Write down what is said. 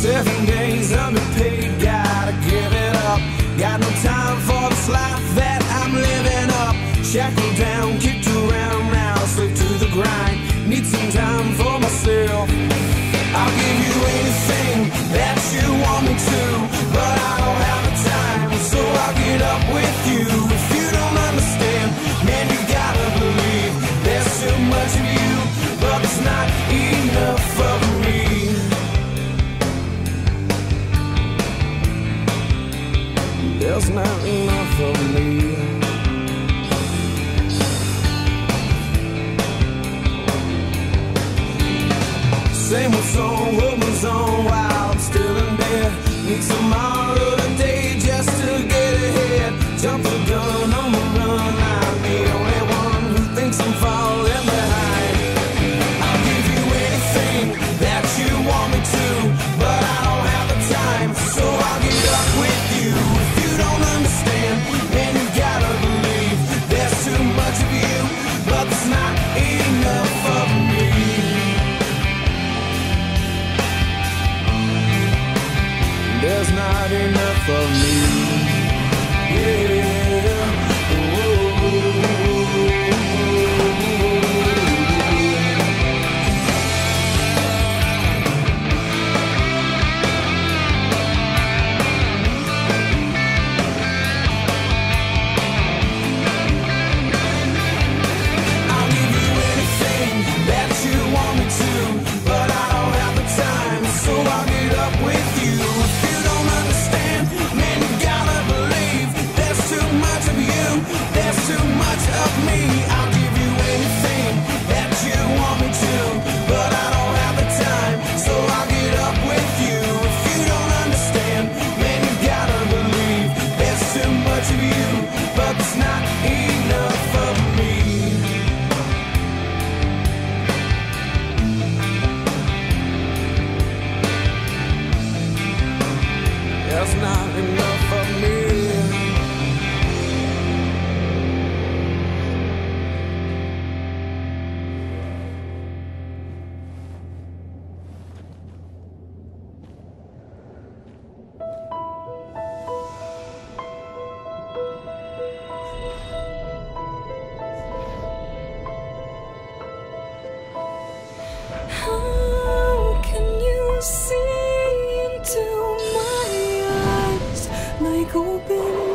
7 days underpaid, gotta give it up. Got no time for this life that I'm living up. Shackled down, kicked around, now slave to the grind. Need some time for myself. I'll give you anything that you want me to, but I don't have the time, so I'll get up with you. If you don't understand, man, you gotta believe. There's too much of you, but it's not enough of me. There's not enough of me. Same old song, woman's on, while I'm still in bed. Need tomorrow today just to get ahead. Jump the gun on the run, I'm the only one who thinks I'm falling behind. I'll give you anything that you want me to, but I don't have the time, so I'll get up with you. There's not enough of me. Yeah. Ooh. I'll give you anything that you want me to, but I don't have the time, so I'll get up with you. There's too much of me. I'll give you anything that you want me to, but I don't have the time, so I'll get up with you. If you don't understand, man, you gotta believe. There's too much of you, but it's not enough of me. There's not enough of me. Go be